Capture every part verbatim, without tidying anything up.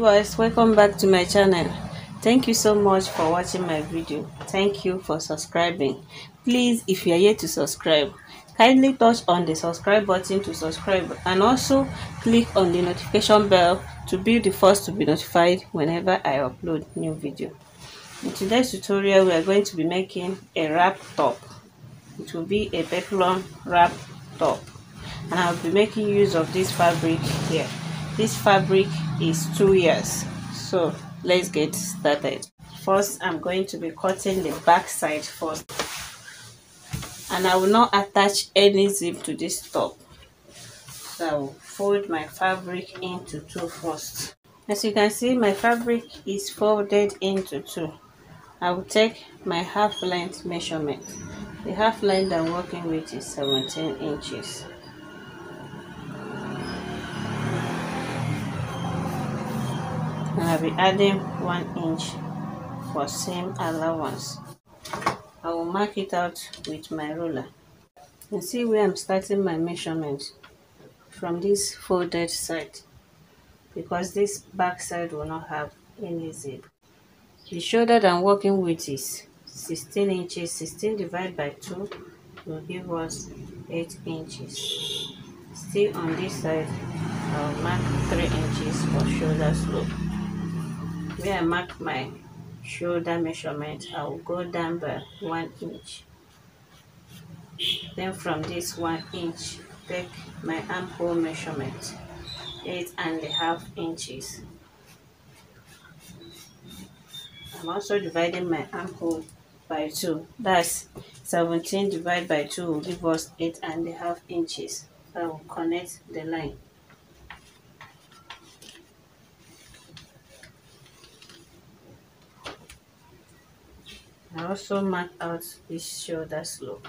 viewers, welcome back to my channel. Thank you so much for watching my video. Thank you for subscribing. Please, if you are yet to subscribe, kindly touch on the subscribe button to subscribe, and also click on the notification bell to be the first to be notified whenever I upload new video. In today's tutorial, we are going to be making a wrap top. It will be a peplum wrap top, and I'll be making use of this fabric here. This fabric is two yards, so let's get started. First, I'm going to be cutting the back side first, and I will not attach any zip to this top, so I will fold my fabric into two first. As you can see, my fabric is folded into two. I will take my half length measurement. The half length I'm working with is seventeen inches. And I'll be adding one inch for seam allowance. I will mark it out with my ruler. You see where I'm starting my measurement from this folded side, because this back side will not have any zip. The shoulder that I'm working with is sixteen inches. sixteen divided by two will give us eight inches. Still on this side, I'll mark three inches for shoulder slope. Where I mark my shoulder measurement, I will go down by one inch. Then from this one inch, take my armhole measurement, eight and a half inches. I'm also dividing my armhole by two. That's seventeen divided by two will give us eight and a half inches. I will connect the line. I also mark out this shoulder slope.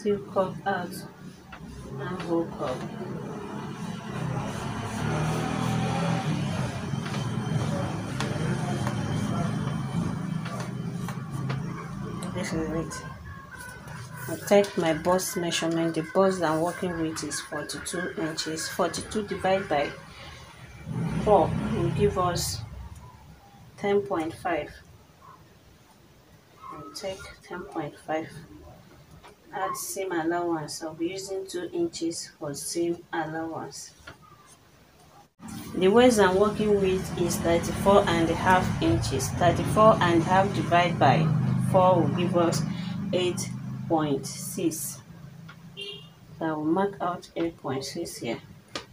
Still curve out and go curve. It. I take my bust measurement. The bust I'm working with is forty-two inches. forty-two divided by four will give us ten point five. I'll take ten point five. Add seam allowance. I'll be using two inches for seam allowance. The waist I'm working with is thirty-four and a half inches. thirty-four and a half divided by four will give us eight point six. So I will mark out eight point six here.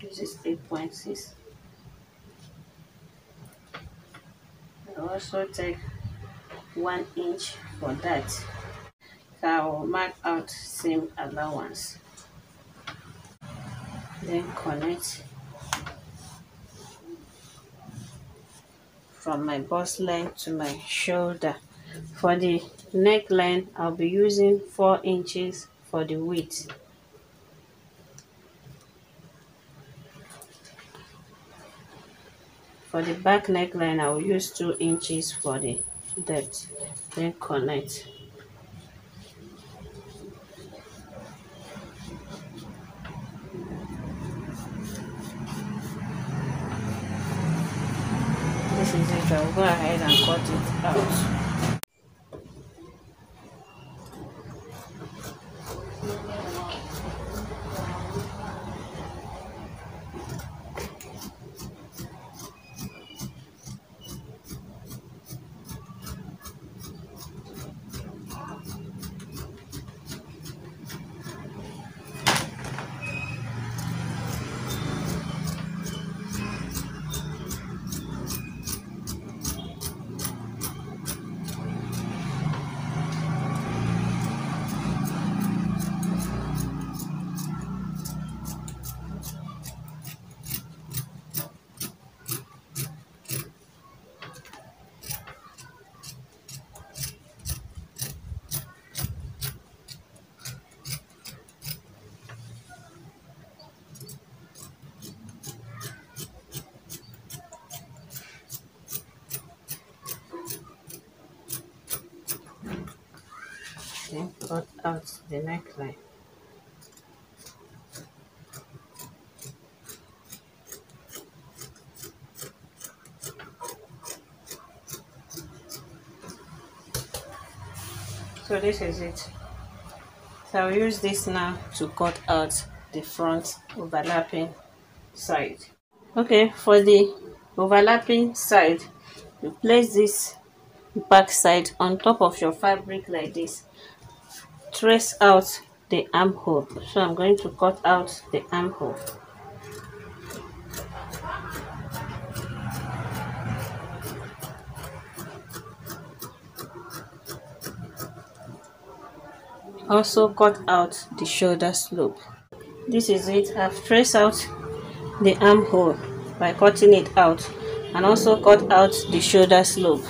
This is eight point six. I also take one inch for that. So I will mark out seam allowance. Then connect from my bust length to my shoulder. For the neckline, I'll be using four inches for the width. For the back neckline, I will use two inches for the depth. Then connect. This is it. I'll go ahead and cut it out. cut out the neckline. So this is it. So I'll use this now to cut out the front overlapping side. Okay, for the overlapping side, you place this back side on top of your fabric like this. Trace out the armhole. So I'm going to cut out the armhole. Also cut out the shoulder slope. This is it. I've traced out the armhole by cutting it out, and also cut out the shoulder slope.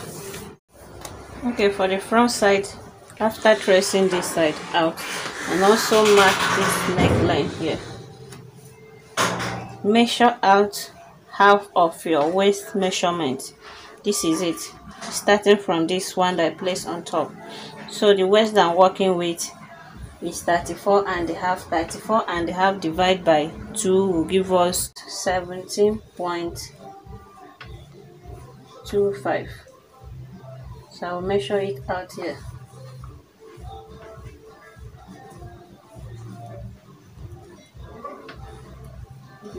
Okay, for the front side, after tracing this side out, and also mark this neckline here. Measure out half of your waist measurement. This is it, starting from this one that I placed on top. So the waist I'm working with is thirty-four and a half. thirty-four and a half divided by two will give us seventeen point two five. So I'll measure it out here.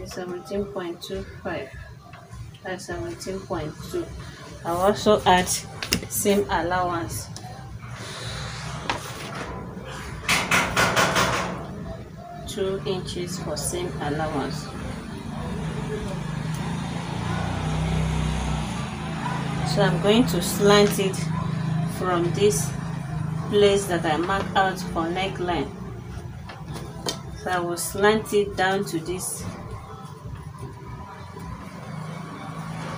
seventeen point two five. That's seventeen point two. I'll also add seam allowance. Two inches for seam allowance. So I'm going to slant it from this place that I marked out for neckline. So I will slant it down to this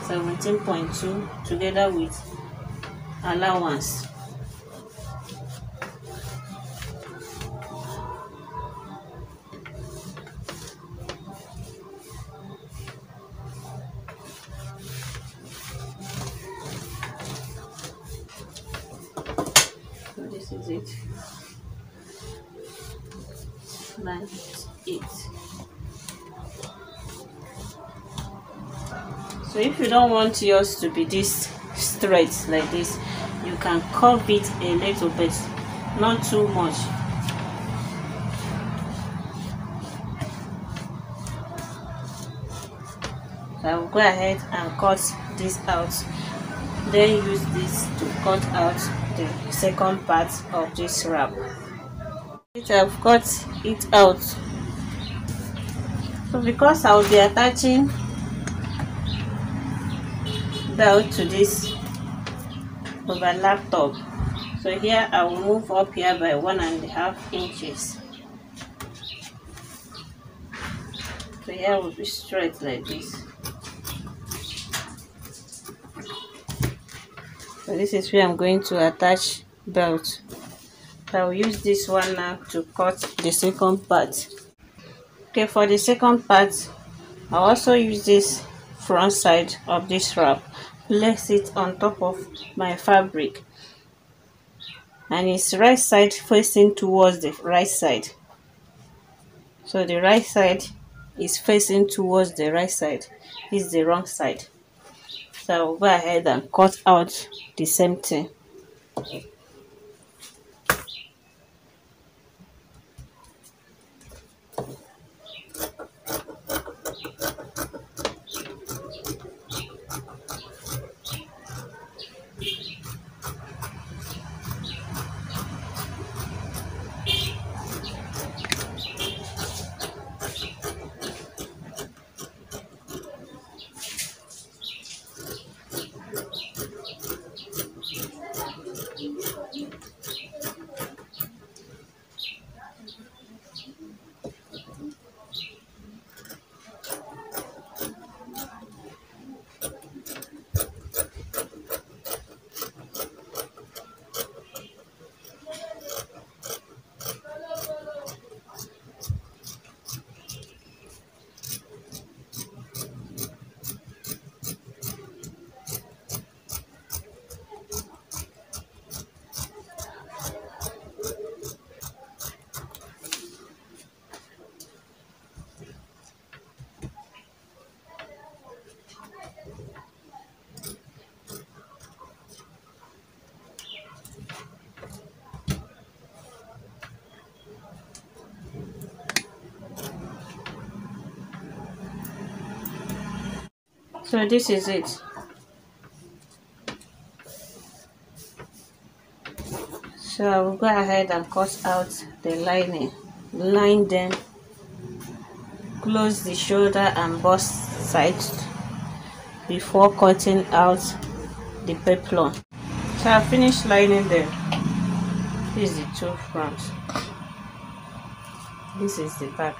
seventeen point two together with allowance. Is it like it? So if you don't want yours to be this straight like this, you can curve it a little bit, not too much. So I will go ahead and cut this out, then use this to cut out the second part of this wrap. I've cut it out. So because I'll be attaching belt to this overlap top, so here I will move up here by one and a half inches. So here will be straight like this. So this is where I'm going to attach belt. I will use this one now to cut the second part. Okay, for the second part, I'll also use this front side of this wrap. Place it on top of my fabric, and it's right side facing towards the right side. So the right side is facing towards the right side. This is the wrong side. So I'll go ahead and cut out the same thing. Thank you. So this is it. So I will go ahead and cut out the lining, line them, close the shoulder and both sides before cutting out the peplum. So I finished lining them. This is the two fronts. This is the back.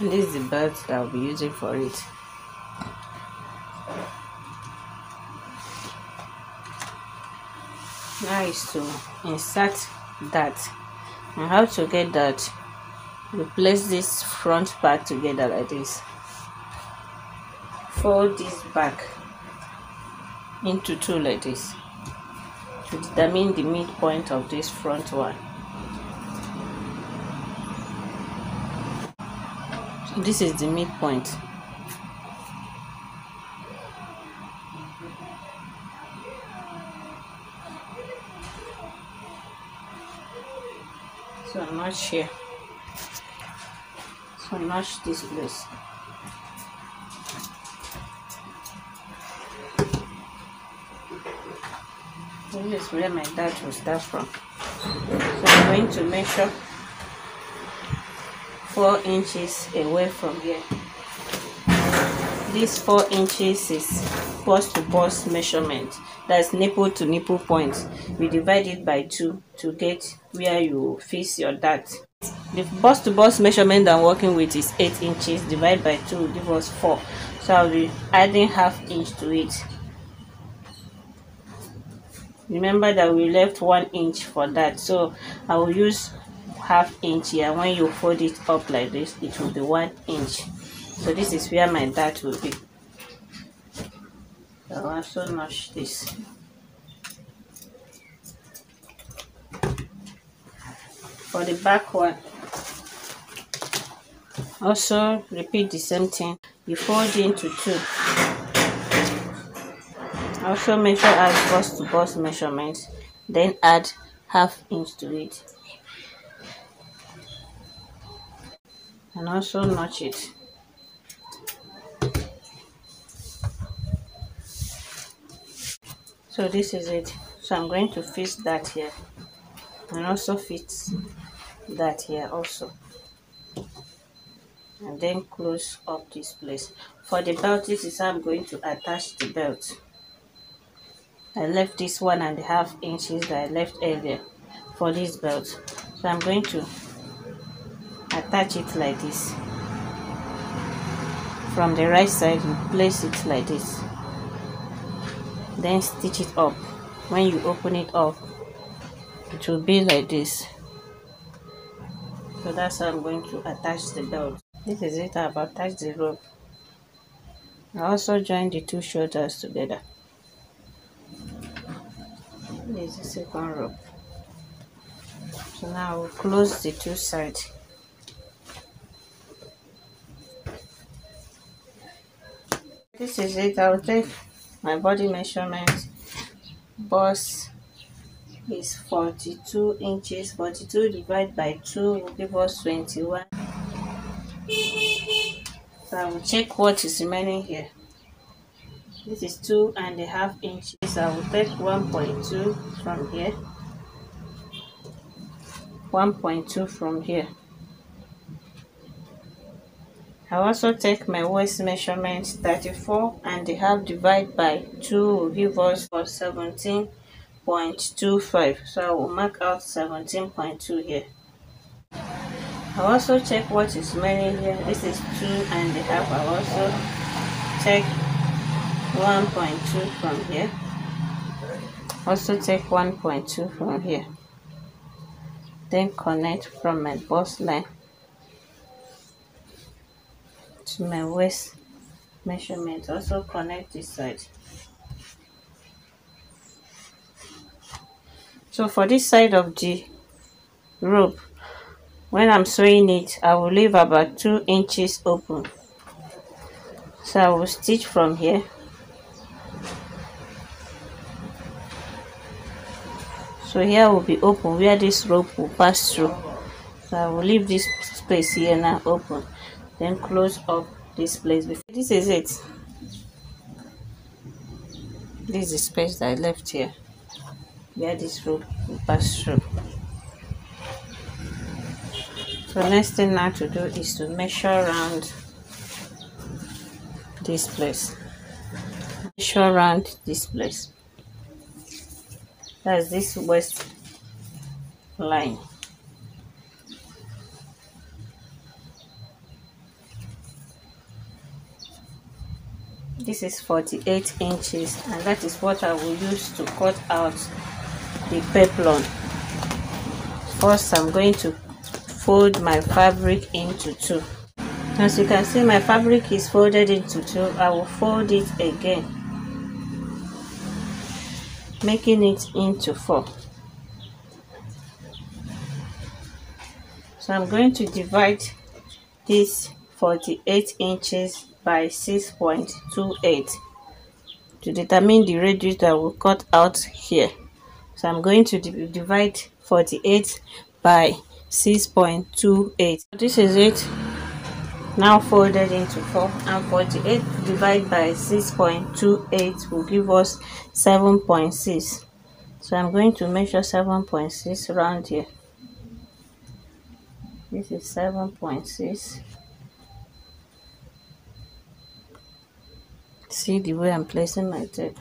And this is the belt that I'll be using for it. Now is to insert that. And how to get that? You place this front part together like this. Fold this back into two like this to determine the midpoint of this front one. This is the midpoint. So match here. So match this place. This is where my dad will start from. So I'm going to measure four inches away from here. This four inches is post to post measurement, that's nipple to nipple point. We divide it by two to get where you fix your dart. The post to post measurement I'm working with is eight inches. Divide by two give us four. So I'll be adding half inch to it. Remember that we left one inch for that, so I will use half inch here. When you fold it up like this, it will be one inch. So this is where my dart will be. I'll also notch this. For the back one, also repeat the same thing. You fold into two. Also measure as bust to bust measurements, then add half inch to it. And also notch it. So this is it. So I'm going to fix that here. And also fix that here also. And then close up this place. For the belt, this is how I'm going to attach the belt. I left this one and a half inches that I left earlier for this belt. So I'm going to attach it like this. From the right side, you place it like this. Then stitch it up. When you open it up, it will be like this. So that's how I'm going to attach the belt. This is it. I've attached the rope. I also join the two shoulders together. This is the second rope. So now we'll close the two sides. This is it. I'll take my body measurement. Bust is forty-two inches. forty-two divided by two will give us twenty-one. So I will check what is remaining here. This is two and a half inches. I will take one point two from here. one point two from here. I also take my waist measurement. Thirty-four and a half divided by two will give us for seventeen point two five. So I will mark out seventeen point two here. I also check what is remaining here. This is two and a half. I also take one point two from here. Also take one point two from here. Then connect from my bust line to my waist measurement. Also connect this side. So for this side of the rope, when I'm sewing it, I will leave about two inches open. So I will stitch from here. So here will be open where this rope will pass through. So I will leave this space here now open. Then close up this place before. This is it. This is the space that I left here, where this road will pass through. So next thing now to do is to measure around this place. Measure around this place. That's this west line. This is forty-eight inches, and that is what I will use to cut out the peplum. First, I'm going to fold my fabric into two. As you can see, my fabric is folded into two. I will fold it again, making it into four. So I'm going to divide this forty-eight inches by six point two eight to determine the radius that we'll cut out here. So I'm going to divide forty-eight by six point two eight. This is it, now folded into four, and forty-eight divided by six point two eight will give us seven point six. So I'm going to measure seven point six around here. This is seven point six. See the way I'm placing my tape.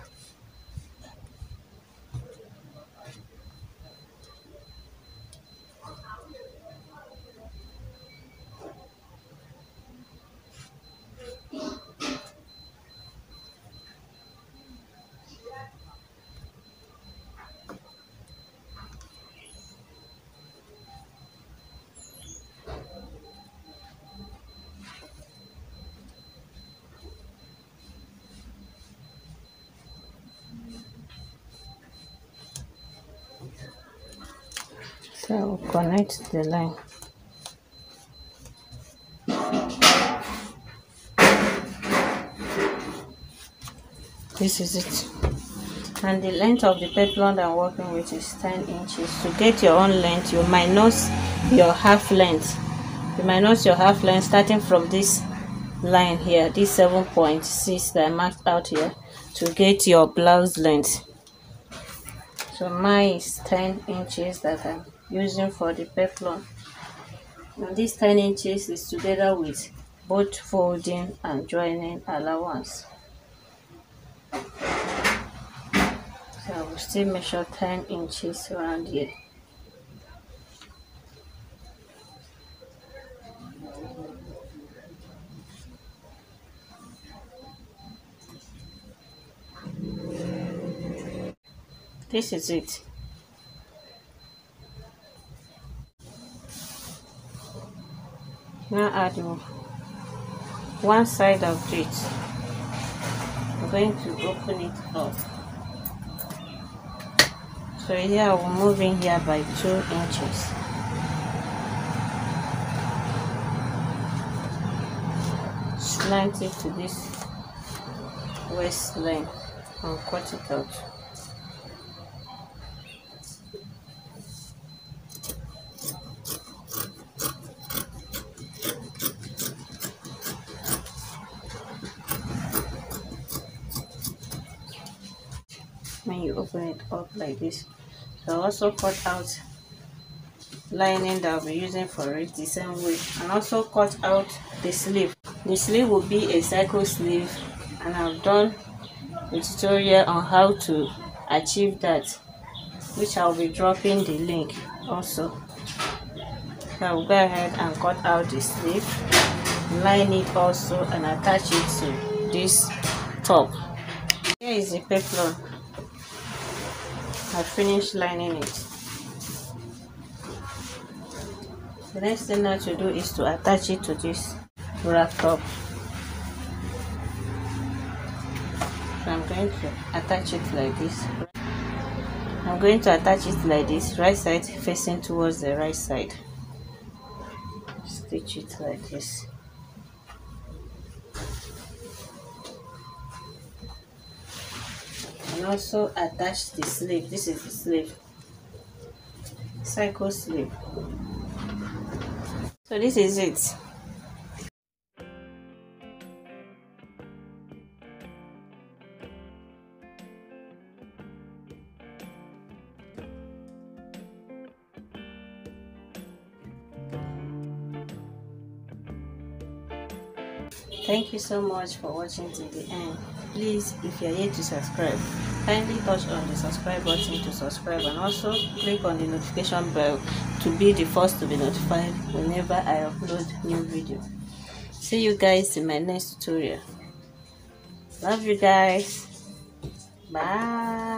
So I will connect the line. This is it. And the length of the peplum I'm working with is ten inches. To get your own length, you minus your half length. You minus your half length starting from this line here, this seven point six that I marked out here, to get your blouse length. So mine is ten inches that I'm using for the peplum, and this ten inches is together with both folding and joining allowance. So I will still measure ten inches around here. This is it. Now add one side of it. I'm going to open it up. So here I will move in here by two inches. Slant it to this waistline and cut it out. When you open it up like this, so I also cut out lining that I'll be using for it the same way, and also cut out the sleeve. The sleeve will be a circle sleeve, and I've done a tutorial on how to achieve that, which I'll be dropping the link also. So I'll go ahead and cut out the sleeve, line it also, and attach it to this top. Here is the peplum. I finished lining it. The next thing now to do is to attach it to this wrap top. So I'm going to attach it like this. I'm going to attach it like this, right side facing towards the right side. Stitch it like this. And also attach the sleeve. This is the sleeve, circle sleeve. So this is it. Thank you so much for watching to the end. Please, if you are yet to subscribe, kindly touch on the subscribe button to subscribe, and also click on the notification bell to be the first to be notified whenever I upload new video. See you guys in my next tutorial. Love you guys. Bye.